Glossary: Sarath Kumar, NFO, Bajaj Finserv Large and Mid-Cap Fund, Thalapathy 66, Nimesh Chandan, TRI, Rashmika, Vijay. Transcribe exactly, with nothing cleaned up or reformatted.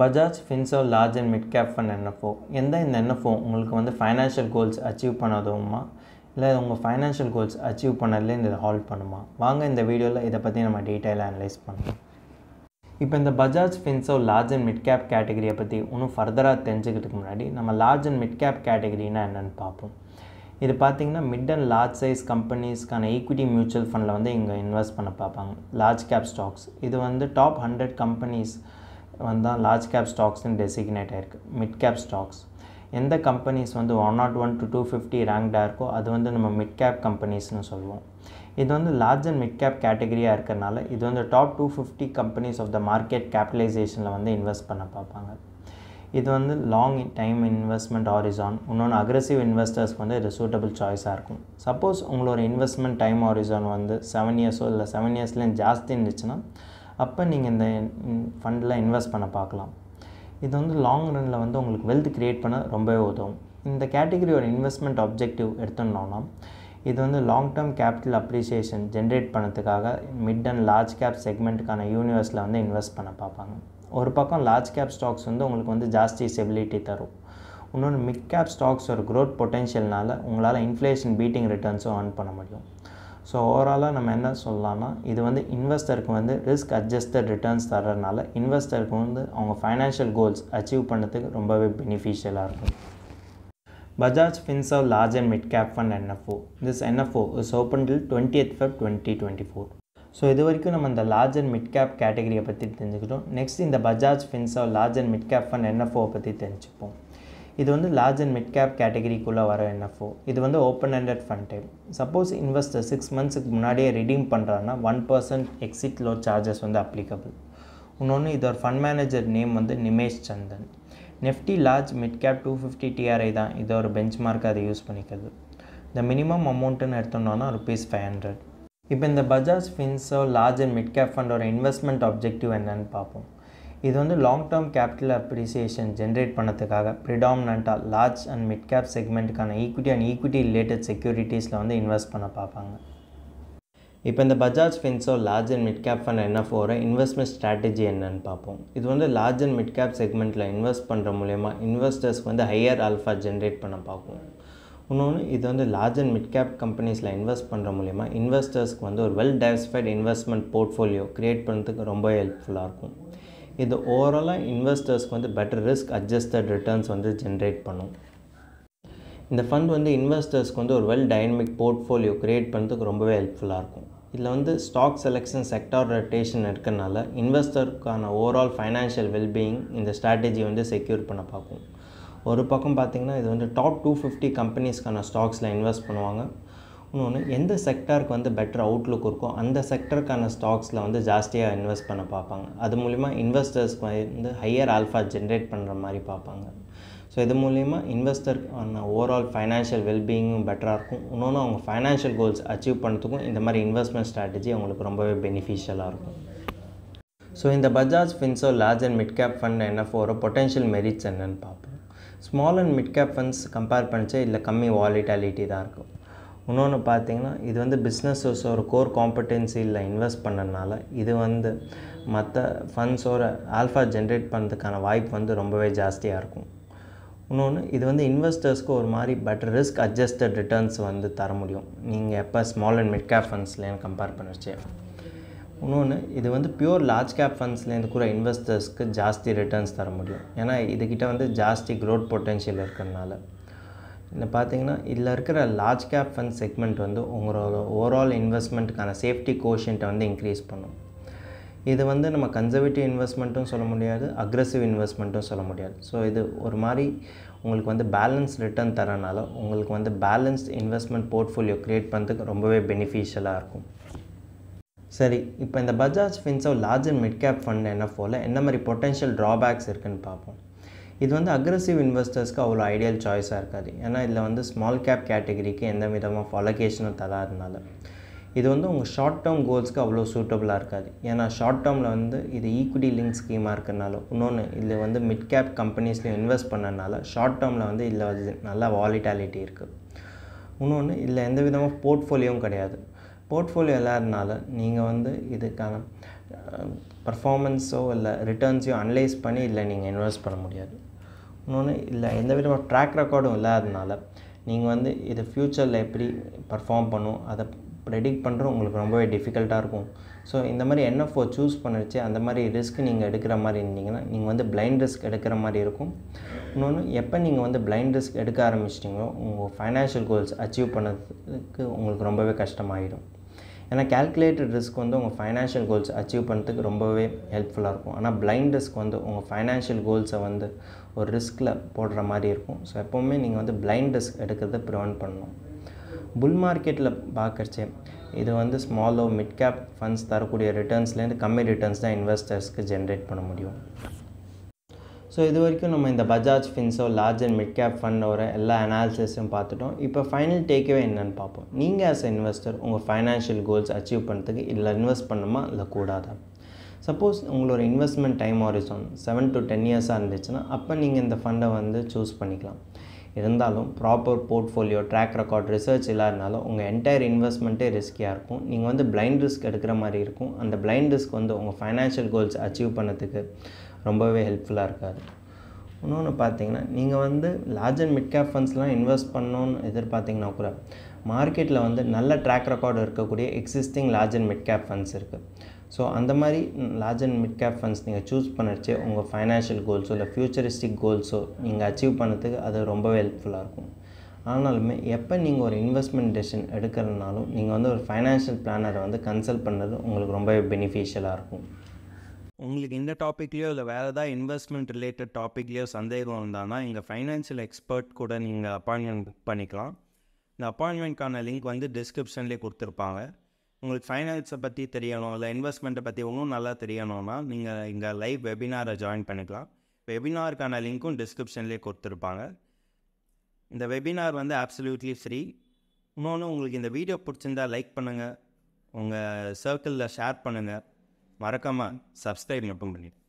Bajaj Finserv Large and Mid-Cap Fund N F O. Yenda in the N F O, you have financial goals achieve panadoma, you financial goals achieve panadle and hold panama. Vanga in the video, la idapati detail analyze panama. Now, in the Bajaj Finserv Large and Mid-Cap category, we will further the large and mid-cap category. This is mid and large size companies equity mutual fund invest large cap stocks. This is the top one hundred companies large cap stocks designated mid cap stocks. Any companies one oh one to two fifty ranked, that is mid cap companies. This is large and mid cap category. This is the top two hundred fifty companies of the market capitalization. Invest this is long time investment horizon. Aggressive investors are suitable choice. Suppose your investment time horizon is seven years or seven years, then you can fund invest in the fund. This is long run wealth create. In the category or investment objective, this is long term capital appreciation generate pannathukkaga mid and large cap segment kana universe la vandu invest panna paapanga. Oru pakkam large cap stocks undu ungalku vandu jaasti stability tharu. Innonu mid cap stocks or growth potential nala ungalala inflation beating returns earn panna mudiyum. So overall nama enna sollalana idu vandu investor ku vandu risk adjusted returns tharranala investor ku vandu avanga financial goals achieve pannathukku rombave beneficial ah irukum. Bajaj Finserv Large and Mid-Cap Fund N F O. This N F O is open till twentieth February twenty twenty-four. So, this is the large and mid-cap category. Next, in the Bajaj Finserv Large and Mid-Cap Fund N F O. This is the large and mid-cap category N F O. This is the open-ended fund type. Suppose investor six months redeem pandrana one percent exit load charges applicable. This fund manager name is Nimesh Chandan. Nifty large mid-cap two fifty T R I தான் இது ஒரு benchmark அதை use பண்ணிக்கிறது. The minimum amount ன்னு எடுத்தோம்னா rupees five hundred. இப்போ இந்த Bajaj Finserv Large and Mid-Cap Fund ஒரு investment objective என்னன்னு பார்ப்போம். இது வந்து long term capital appreciation generate பண்ணதுக்காக predominantly large and mid-cap segmentக்கான equity and equity related securitiesல வந்து invest பண்ண பார்ப்பாங்க. இப்போ இந்த Bajaj Finserv Large and Mid-Cap Fund N F O ஓட இன்வெஸ்ட்மென்ட் ஸ்ட்ராட்டஜி என்னன்னு பார்ப்போம். இது வந்து large and mid-cap செக்மெண்ட்ல இன்வெஸ்ட் பண்ற மூலமா இன்வெஸ்டர்ஸ் வந்து ஹையர் ஆல்ஃபா ஜெனரேட் பண்ண பார்ப்போம். இன்னொன்னு இது வந்து large and mid-cap கம்பெனிஸ்ல இன்வெஸ்ட் பண்ற மூலமா இன்வெஸ்டர்ஸ்க்கு வந்து ஒரு well diversified investment portfolio create பண்றதுக்கு ரொம்ப ஹெல்ப்ஃபுல்லா இருக்கும். இது ஓவராலா இன்வெஸ்டர்ஸ்க்கு வந்து பெட்டர் ரிஸ்க் அட்ஜஸ்டட் ரிட்டர்ன்ஸ் வந்து ஜெனரேட் பண்ணும். இந்த ஃபண்ட் வந்து இன்வெஸ்டர்ஸ்க்கு வந்து ஒரு வெல் டைனமிக் போர்ட்ஃபோலியோ கிரியேட் பண்றதுக்கு ரொம்பவே ஹெல்ப்ஃபுல்லா இருக்கும். இதில் வந்து ஸ்டாக் செலெக்ஷன் செக்டார் ரொட்டேஷன் எடுக்கிறனால இன்வெஸ்டருக்கான ஓவரால் ஃபைனான்ஷியல் வெல்பீயிங் இந்த ஸ்ட்ராட்டஜி வந்து செக்யூர் பண்ண பார்க்கும். ஒரு பக்கம் பார்த்திங்கன்னா இது வந்து டாப் டூ ஃபிஃப்டி கம்பெனிஸ்க்கான ஸ்டாக்ஸில் இன்வெஸ்ட் பண்ணுவாங்க. இன்னொன்று எந்த செக்டாருக்கு வந்து பெட்டர் அவுட்லுக் இருக்கோ அந்த செக்டருக்கான ஸ்டாக்ஸில் வந்து ஜாஸ்தியாக இன்வெஸ்ட் பண்ண பார்ப்பாங்க. அது மூலிமா இன்வெஸ்டர்ஸ்க்கு வந்து ஹையர் ஆல்ஃபா ஜென்ரேட் பண்ணுற மாதிரி பார்ப்பாங்க. ஸோ இது மூலிமா இன்வெஸ்டருக்கான ஓவரால் ஃபைனான்ஷியல் வெல்பீயிங்கும் பெட்டராக இருக்கும். இன்னொன்று அவங்க ஃபைனான்ஷியல் கோல்ஸ் அச்சீவ் பண்ணுறதுக்கும் இந்த மாதிரி இன்வெஸ்ட்மெண்ட் ஸ்ட்ராட்டஜி அவங்களுக்கு ரொம்பவே பெனிஃபிஷியலாக இருக்கும். ஸோ இந்த Bajaj Finserv large and midcap fund N F O potential merits என்னென்னு பார்ப்போம். Small and midcap funds compare பண்ணிச்சு இல்லை கம்மி வாலிட்டாலிட்டி தான் இருக்கும். இன்னொன்று பார்த்திங்கன்னா இது வந்து பிஸ்னஸஸ் ஒரு கோர் காம்பட்டன்சியில் இன்வெஸ்ட் பண்ணனால இது வந்து மற்ற ஃபண்ட்ஸோட ஆல்ஃபா ஜென்ரேட் பண்ணுறதுக்கான வாய்ப்பு வந்து ரொம்பவே ஜாஸ்தியாக இருக்கும். இன்னொன்று இது வந்து இன்வெஸ்டர்ஸ்க்கு ஒரு மாதிரி பெட்டர் ரிஸ்க் அட்ஜஸ்டட் ரிட்டர்ன்ஸ் வந்து தர முடியும். நீங்கள் எப்போ ஸ்மால் அண்ட் மிட் கேப் ஃபண்ட்ஸ்லேருந்து கம்பேர் பண்ணிச்சு. இன்னொன்று இது வந்து பியூர் லார்ஜ் கேப் ஃபண்ட்ஸ்லேருந்து கூட இன்வெஸ்டர்ஸ்க்கு ஜாஸ்தி ரிட்டர்ன்ஸ் தர முடியும். ஏன்னா இதுக்கிட்ட வந்து ஜாஸ்தி க்ரோத் பொட்டென்ஷியல் இருக்கிறதுனால. இந்த பார்த்திங்கன்னா இதில் இருக்கிற லார்ஜ் கேப் ஃபண்ட் செக்மெண்ட் வந்து உங்களோட ஓவரால் இன்வெஸ்ட்மெண்ட்டுக்கான சேஃப்டி கோஷன்ட்டை வந்து இன்க்ரீஸ் பண்ணும். இது வந்து நம்ம கன்சர்வேட்டிவ் இன்வெஸ்ட்மெண்ட்டும் சொல்ல முடியாது, அக்ரெசிவ் இன்வெஸ்ட்மெண்ட்டும் சொல்ல முடியாது. ஸோ இது ஒரு மாதிரி உங்களுக்கு வந்து பேலன்ஸ் ரிட்டர்ன் தரனால உங்களுக்கு வந்து பேலன்ஸ்ட் இன்வெஸ்ட்மெண்ட் போர்ட்ஃபோலியோ க்ரியேட் பண்ணுறதுக்கு ரொம்பவே பெனிஃபிஷியலாக இருக்கும். சரி, இப்போ இந்த Bajaj Finserv large and mid cap fund N F Oல என்ன மாதிரி பொட்டென்ஷியல் ட்ராபேக்ஸ் இருக்குதுன்னு பார்ப்போம். இது வந்து அக்ரெசிவ் இன்வெஸ்டர்ஸ்க்கு அவ்வளோ ஐடியல் சாய்ஸாக இருக்காது. ஏன்னா இதில் வந்து ஸ்மால் கேப் கேட்டகரிக்கு எந்த விதமாக அலோகேஷனும் தராதனால இது வந்து உங்கள் ஷார்ட் டேர்ம் கோல்ஸ்க்கு அவ்வளோ சூட்டபுளாக இருக்காது. ஏன்னா ஷார்ட் டேர்மில் வந்து இது ஈக்விட்டி லிங்க் ஸ்கீமாக இருக்கிறனால இன்னொன்று இதில் வந்து மிட் கேப் கம்பெனிஸ்லையும் இன்வெஸ்ட் பண்ணனால ஷார்ட் டேர்மில் வந்து இதில் வந்து நல்லா வாலிட்டாலிட்டி இருக்குது. இன்னொன்று இதில் எந்த விதமாக போர்ட்ஃபோலியோவும் கிடையாது. portfolio elladnala neenga vandu idukana performance o illa returns you analyze panni illa neenga invest panna mudiyadu innone illa endha vidhama track record elladnala neenga vandu idu future la eppadi perform pannum adha predict pandra ungalku rombaவே difficult ah irukum so indha mari N F O choose panniruche andha mari risk neenga edukra mari irundinga neenga vandu blind risk edukra mari irukum innonu eppa neenga vandu blind risk edukka aarambichtinga unga financial goals achieve pannadhukku ungalku rombaவே kashtam aayidum ena calculated risk vandu unga financial goals achieve pannadhukku rombaவே helpful ah irukum ana blind risk vandu unga financial goals ah vandu or risk la podra mari irukum so eppovume neenga vandu blind risk edukradha prevent pannum bull market la paakarche idu vandu small or mid cap funds tharukudiya returns la inda kammi returns da investors ku generate panna mudiyum so idu varaikum nama inda Bajaj Finserv Large and Mid-Cap Fund ora ella analysis um paathutom ipo final takeaway enna nu paapom neenga as an investor unga financial goals achieve pannadhukku illa invest pannuma illa koodada suppose ungala investment time horizon seven to ten years ah irundhuchna appo neenga inda fund vandu choose pannikalam இருந்தாலும் proper portfolio track record research இல்லாதனால உங்கள் entire இன்வெஸ்ட்மெண்ட்டே ரிஸ்கியாக இருக்கும் நீங்கள் வந்து blind risk எடுக்கிற மாதிரி இருக்கும் அந்த பிளைண்ட் ரிஸ்க் வந்து உங்கள் ஃபைனான்ஷியல் கோல்ஸ் அச்சீவ் பண்ணதுக்கு ரொம்பவே ஹெல்ப்ஃபுல்லாக இருக்காது இன்னொன்று பார்த்தீங்கன்னா நீங்கள் வந்து லார்ஜ் அண்ட் மிட் கேப் ஃபண்ட்ஸ்லாம் இன்வெஸ்ட் பண்ணணும்னு எதிர்பார்த்தீங்கன்னா கூட மார்க்கெட்டில் வந்து நல்ல ட்ராக் ரெக்கார்டு இருக்கக்கூடிய existing large and mid cap funds இருக்குது ஸோ அந்த மாதிரி large and mid cap funds நீங்கள் சூஸ் பண்ணிடுச்சு உங்கள் ஃபைனான்ஷியல் கோல்ஸோ இல்லை ஃப்யூச்சரிஸ்டிக் கோல்ஸோ நீங்கள் அச்சீவ் பண்ணதுக்கு அது ரொம்பவே ஹெல்ப்ஃபுல்லாக இருக்கும் ஆனாலுமே எப்போ நீங்கள் ஒரு இன்வெஸ்ட்மெண்ட் டெசிஷன் எடுக்கிறதுனாலும் நீங்கள் வந்து ஒரு ஃபைனான்ஷியல் பிளானரை வந்து கன்சல்ட் பண்ணுறது உங்களுக்கு ரொம்பவே பெனிஃபிஷியலாக இருக்கும் உங்களுக்கு இந்த டாப்பிக்லேயோ இல்லை வேறு ஏதாவது இன்வெஸ்ட்மெண்ட் ரிலேட்டட் டாப்பிக்லேயோ சந்தேகம் இருந்தானா எங்கள் ஃபைனான்ஷியல் எக்ஸ்பர்ட் கூட நீங்கள் அப்பாயின்மெண்ட் புக் பண்ணிக்கலாம் இந்த அப்பாயின்மெண்ட்கான லிங்க் வந்து டிஸ்கிரிப்ஷன்லேயே கொடுத்துருப்பாங்க உங்களுக்கு ஃபைனான்ஸை பற்றி தெரியணும் இல்லை இன்வெஸ்ட்மெண்ட்டை பற்றி ஒன்றும் நல்லா தெரியணும்னா நீங்கள் இங்கே லைவ் வெபினாரை ஜாயின் பண்ணிக்கலாம் வெபினாருக்கான லிங்க்கும் டிஸ்கிரிப்ஷன்லேயே கொடுத்துருப்பாங்க இந்த வெபினார் வந்து ஆப்சல்யூட்லி ஃப்ரீ இன்னொன்று உங்களுக்கு இந்த வீடியோ பிடிச்சிருந்தால் லைக் பண்ணுங்கள் உங்கள் சர்க்கிளில் ஷேர் பண்ணுங்கள் மறக்காமல் சப்ஸ்கிரைப் மட்டும் பண்ணிடுங்க.